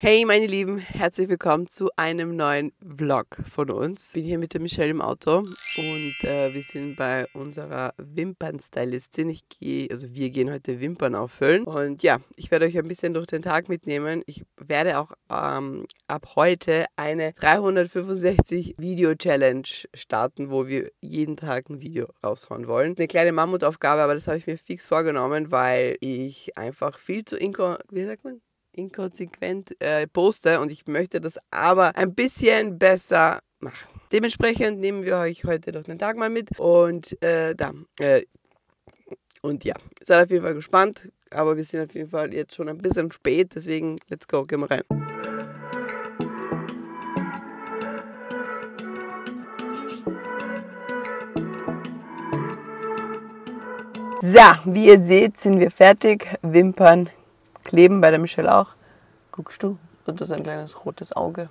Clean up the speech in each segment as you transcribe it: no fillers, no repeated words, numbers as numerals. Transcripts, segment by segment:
Hey meine Lieben, herzlich willkommen zu einem neuen Vlog von uns. Ich bin hier mit der Michelle im Auto und wir sind bei unserer Wimpernstylistin. Wir gehen heute Wimpern auffüllen und ja, ich werde euch ein bisschen durch den Tag mitnehmen. Ich werde auch ab heute eine 365 Video Challenge starten, wo wir jeden Tag ein Video raushauen wollen. Eine kleine Mammutaufgabe, aber das habe ich mir fix vorgenommen, weil ich einfach viel zu inkonsequent poste und ich möchte das aber ein bisschen besser machen. Dementsprechend nehmen wir euch heute noch den Tag mal mit und ja, seid auf jeden Fall gespannt, aber wir sind auf jeden Fall jetzt schon ein bisschen spät, deswegen let's go, gehen wir rein. So, wie ihr seht, sind wir fertig, Wimpern kleben, bei der Michelle auch. Guckst du? Und das ist ein kleines rotes Auge.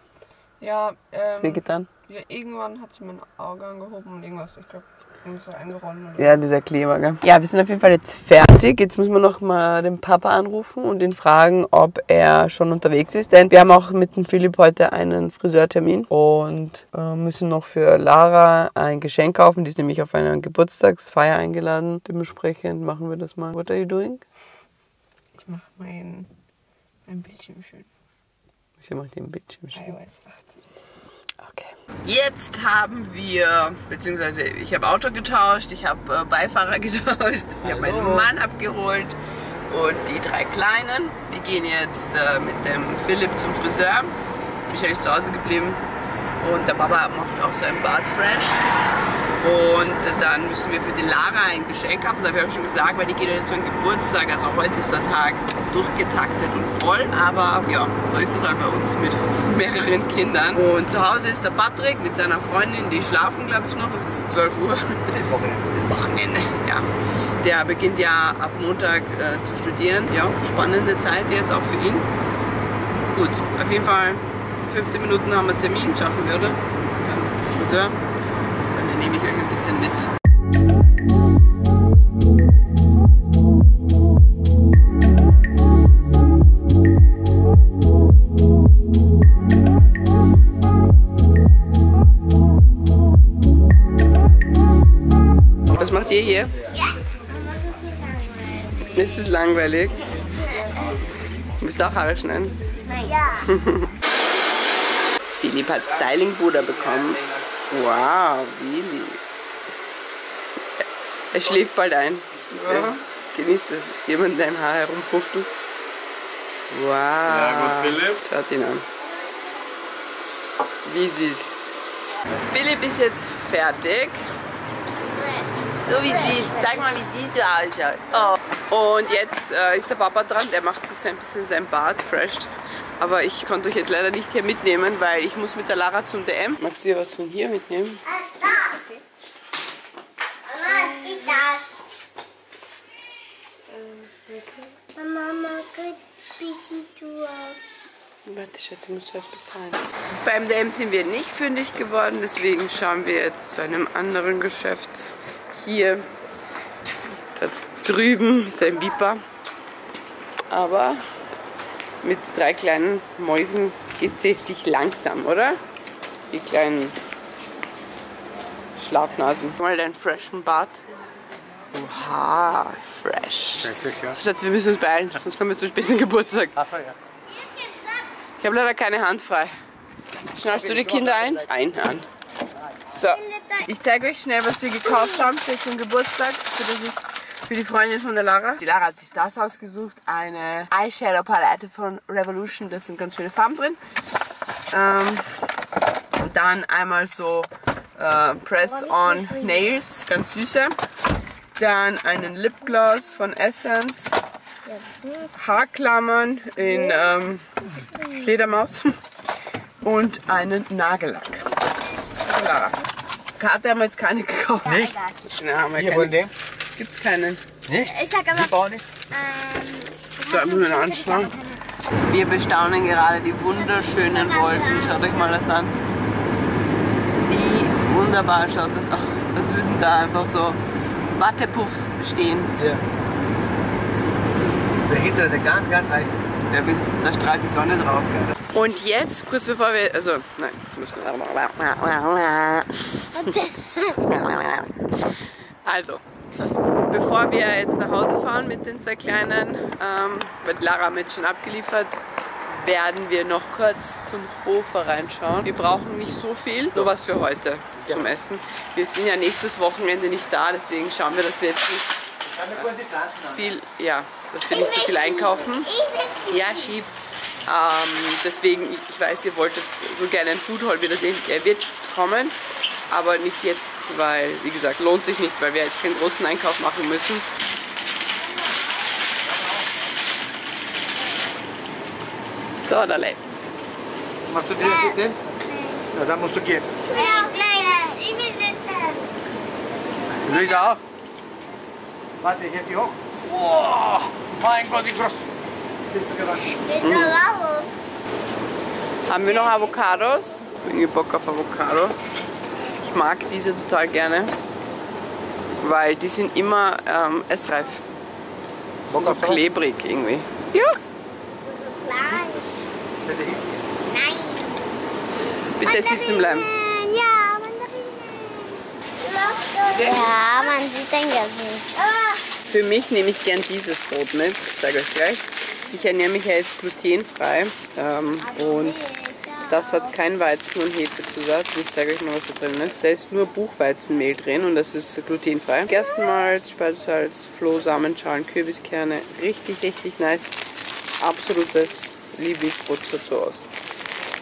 Ja, was wehgetan? Ja, irgendwann hat sie mein Auge angehoben und irgendwas, ich glaube, so eingeronnen. Oder? Ja, dieser Kleber, gell? Ja, wir sind auf jeden Fall jetzt fertig. Jetzt müssen wir noch mal den Papa anrufen und ihn fragen, ob er schon unterwegs ist. Denn wir haben auch mit dem Philipp heute einen Friseurtermin und müssen noch für Lara ein Geschenk kaufen. Die ist nämlich auf eine Geburtstagsfeier eingeladen. Dementsprechend machen wir das mal. What are you doing? Mach mein Bildschirm schön. Ich mach den Bildschirm schön. iOS 18. Okay. Jetzt haben wir, beziehungsweise ich habe Auto getauscht, ich habe Beifahrer getauscht, ich habe meinen Mann abgeholt und die drei Kleinen, die gehen jetzt mit dem Philipp zum Friseur. Michelle ist zu Hause geblieben und der Papa macht auch seinen Bart fresh. Und dann müssen wir für die Lara ein Geschenk haben, das habe ich auch schon gesagt, weil die geht ja jetzt zu einem Geburtstag, also heute ist der Tag durchgetaktet und voll. Aber ja, so ist es halt bei uns mit mehreren Kindern. Und zu Hause ist der Patrick mit seiner Freundin, die schlafen glaube ich noch, es ist 12 Uhr. Das Wochenende. Das Wochenende, ja. Der beginnt ja ab Montag zu studieren. Ja, spannende Zeit jetzt auch für ihn. Gut, auf jeden Fall 15 Minuten haben wir Termin, schaffen wir, oder? Ja, Friseur. Nehme ich euch ein bisschen mit. Was macht ihr hier? Ja. Ist es langweilig? Du musst auch Haare schneiden? Ja. Philipp hat Styling-Bruder bekommen. Wow, Willi. Er schläft bald ein. Ja. Genießt es. Jemand sein Haar herumfuchtelt. Wow. Ja, gut, Philipp. Schaut ihn an. Wie süß. Philipp ist jetzt fertig. So wie süß. Sag mal, wie süß du ausschaut. Oh. Und jetzt ist der Papa dran. Der macht sich ein bisschen sein Bart fresh. Aber ich konnte euch jetzt leider nicht hier mitnehmen, weil ich muss mit der Lara zum DM. Magst du dir was von hier mitnehmen? Das. Das. Mama, bisschen durch. Warte, Schatz, du musst erst bezahlen. Beim DM sind wir nicht fündig geworden, deswegen schauen wir jetzt zu einem anderen Geschäft. Hier, da drüben ist ein BIPA. Aber mit drei kleinen Mäusen geht es sich langsam, oder? Die kleinen Schlafnasen. Mal deinen freshen Bart. Oha, fresh. 6 Jahre. Schatz, wir müssen uns beeilen, sonst kommen wir zu spät zum Geburtstag. Ach so, ja. Ich habe leider keine Hand frei. Schnallst du die Kinder ein? An. So. Ich zeige euch schnell, was wir gekauft haben für den Geburtstag. Für die Freundin von der Lara. Die Lara hat sich das ausgesucht, eine Eyeshadow-Palette von Revolution, da sind ganz schöne Farben drin. Und dann einmal so Press-on Nails, ganz süße. Dann einen Lipgloss von Essence. Haarklammern in Fledermaus. Und einen Nagellack. So, Lara. Karte haben wir jetzt keine gekauft. Nicht? Wir wollen den. Gibt's keinen? Nicht? Ich sag aber. Bauen nicht. So, müssen wir anschauen. Wir bestaunen gerade die wunderschönen Wolken. Schaut euch mal das an. Wie wunderbar schaut das aus. Als würden da einfach so Wattepuffs stehen. Ja. Dahinter der ganz, ganz heiß ist. da strahlt die Sonne drauf. Gell? Und jetzt, kurz bevor wir, also, nein, müssen wir also, bevor wir jetzt nach Hause fahren mit den zwei Kleinen, wird Lara mit schon abgeliefert, werden wir noch kurz zum Hofer reinschauen. Wir brauchen nicht so viel, nur was für heute zum Essen. Wir sind ja nächstes Wochenende nicht da, deswegen schauen wir, dass wir jetzt nicht viel, dass wir nicht so viel einkaufen. Ja, schieb. Deswegen, ich weiß, ihr wolltet so gerne einen Foodhaul, er wird kommen, aber nicht jetzt, weil, wie gesagt, lohnt sich nicht, weil wir jetzt keinen großen Einkauf machen müssen. So, Dale. Machst du dir das jetzt hin? Ja, dann musst du gehen. Nein, ich will sitzen. Luisa auch? Warte, ich heb die hoch. Oh, mein Gott, wie groß. Haben wir noch Avocados? Ich bin Bock auf Avocado. Ich mag diese total gerne, weil die sind immer essreif. Die sind so klebrig irgendwie. Ja. Bitte sitzen bleiben. Ja, man sieht den ja nicht. Für mich nehme ich gern dieses Brot mit, ich sage euch gleich. Ich ernähre mich ja jetzt glutenfrei und das hat kein Weizen- und Hefezusatz. Ich zeige euch mal, was da drin ist. Da ist nur Buchweizenmehl drin und das ist glutenfrei. Gerstenmalz, Speisesalz, Flohsamen, Schalen, Kürbiskerne. Richtig, richtig nice. Absolutes Lieblingsbrot, schaut so aus.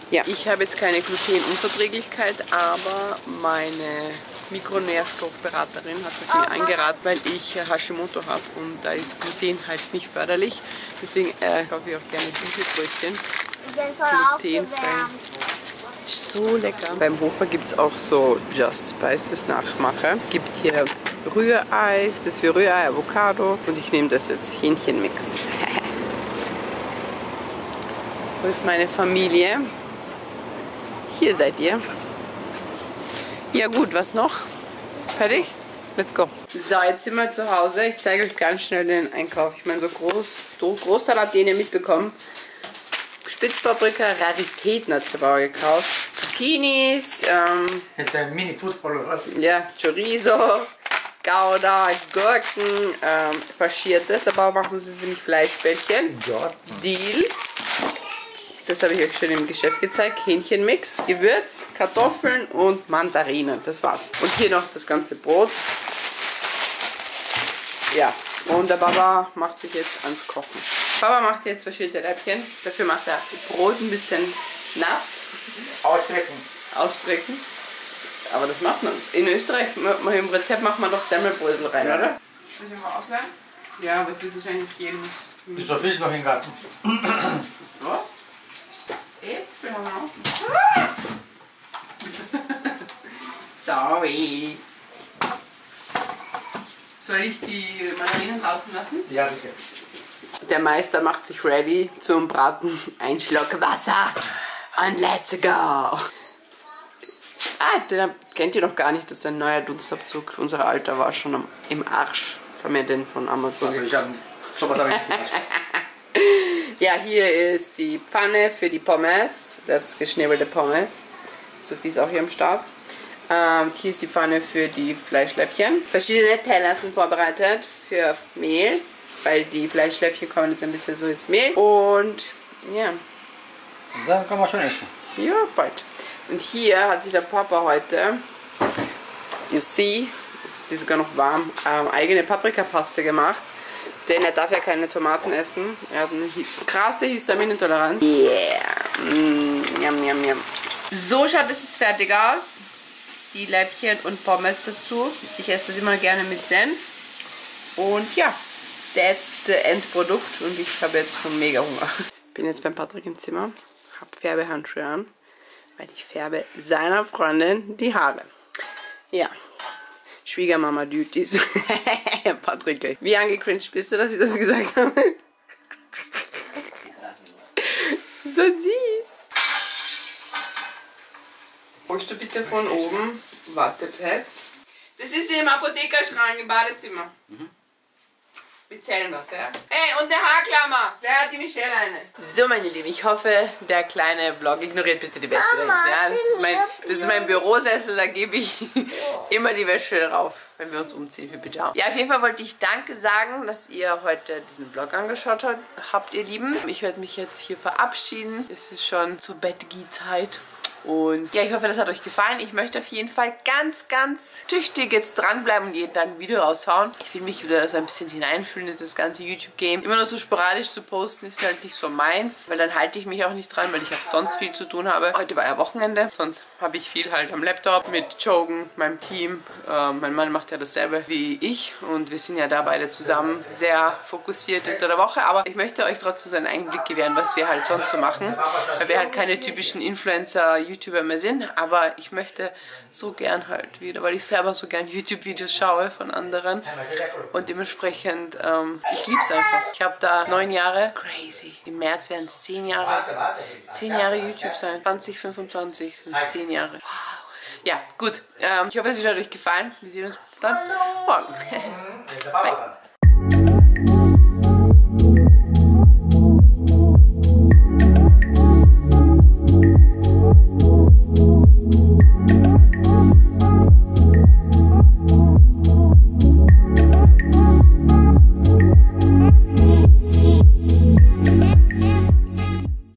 Ja. Ich habe jetzt keine Glutenunverträglichkeit, aber meine Mikronährstoffberaterin hat es mir eingeraten, weil ich Hashimoto habe und da ist Gluten halt nicht förderlich. Deswegen kaufe ich auch gerne diese Brötchen. Glutenfrei. So lecker. Beim Hofer gibt es auch so Just Spices Nachmacher. Es gibt hier Rührei, das für Rührei, Avocado und ich nehme das jetzt Hähnchenmix. Wo ist meine Familie? Hier seid ihr. Ja gut, was noch? Fertig? Let's go. So, jetzt sind wir zu Hause. Ich zeige euch ganz schnell den Einkauf. Ich meine, so Großteil habt ihr mitbekommen. Spitzpaprika, Raritäten hat sie aber gekauft. Zucchinis. Das ist ein Mini-Fußball oder was? Ja, Chorizo, Gouda, Gurken, faschiertes, aber machen sie nämlich Fleischbällchen. Ja. Dill. Das habe ich euch schon im Geschäft gezeigt. Hähnchenmix, Gewürz, Kartoffeln und Mandarinen. Das war's. Und hier noch das ganze Brot. Ja, und der Baba macht sich jetzt ans Kochen. Baba macht jetzt verschiedene Läppchen. Dafür macht er Brot ein bisschen nass. Ausstrecken. Ausstrecken. Aber das macht man. In Österreich, im Rezept macht man doch Semmelbrösel rein, ja, oder? Soll ich mal ausleihen? Ja, aber es wird wahrscheinlich geben. Ist doch Fisch noch im Garten. So. Sorry. Soll ich die Mandarinen draußen lassen? Ja, bitte. Der Meister macht sich ready zum Braten. Ein Schluck Wasser und let's go. Den kennt ihr noch gar nicht. Das ist ein neuer Dunstabzug. Unser Alter war schon im Arsch. Was haben wir denn von Amazon? Also sowas habe ich nicht gemacht. Ja, hier ist die Pfanne für die Pommes, selbstgeschnibbelte Pommes. Sophie ist auch hier am Start. Hier ist die Pfanne für die Fleischläppchen. Verschiedene Teller sind vorbereitet für Mehl, weil die Fleischläppchen kommen jetzt ein bisschen so ins Mehl. Und ja. Dann kann man schon essen. Ja, bald. Und hier hat sich der Papa heute, you see, die ist sogar noch warm, eigene Paprikapaste gemacht. Denn er darf ja keine Tomaten essen. Er hat eine krasse Histaminintoleranz. Yeah. Yum, yum, yum. So schaut es jetzt fertig aus. Die Läppchen und Pommes dazu. Ich esse das immer gerne mit Senf. Und ja, that's the Endprodukt. Und ich habe jetzt schon mega Hunger. Ich bin jetzt beim Patrick im Zimmer. Habe Färbehandschuhe an. Weil ich färbe seiner Freundin die Haare. Ja. Schwiegermama Duties. Patrick, wie angecringed bist du, dass ich das gesagt habe? So süß. Holst du bitte von oben Watteplätz? Das ist im Apothekerschrank im Badezimmer. Mhm. speziell was, ja? Hey, und eine Haarklammer! Gleich hat die Michelle eine. So, meine Lieben, ich hoffe, der kleine Vlog, ignoriert bitte die Wäsche. Ja, das ist mein Bürosessel, da gebe ich immer die Wäsche rauf, wenn wir uns umziehen für Pyjama. Ja, auf jeden Fall wollte ich Danke sagen, dass ihr heute diesen Vlog angeschaut habt, ihr Lieben. Ich werde mich jetzt hier verabschieden. Es ist schon zu Bett-Geh-Zeit. Und ja, ich hoffe, das hat euch gefallen. Ich möchte auf jeden Fall ganz, ganz tüchtig jetzt dranbleiben und jeden Tag ein Video raushauen. Ich will mich wieder so ein bisschen hineinfühlen in das ganze YouTube-Game. Immer nur so sporadisch zu posten ist halt nicht so meins, weil dann halte ich mich auch nicht dran, weil ich auch sonst viel zu tun habe. Heute war ja Wochenende, sonst habe ich viel halt am Laptop mit Chogan, meinem Team. Mein Mann macht ja dasselbe wie ich und wir sind ja da beide zusammen sehr fokussiert unter der Woche. Aber ich möchte euch trotzdem so einen Einblick gewähren, was wir halt sonst so machen, weil wir halt keine typischen Influencer, YouTuber mehr sind, aber ich möchte so gern halt wieder, weil ich selber so gern YouTube-Videos schaue von anderen und dementsprechend, ich lieb's einfach. Ich habe da 9 Jahre, crazy, im März werden es 10 Jahre, 10 Jahre YouTube sein, 2025 sind es 10 Jahre. Wow. Ja, gut, ich hoffe, das Video hat euch gefallen. Wir sehen uns dann morgen. Bye.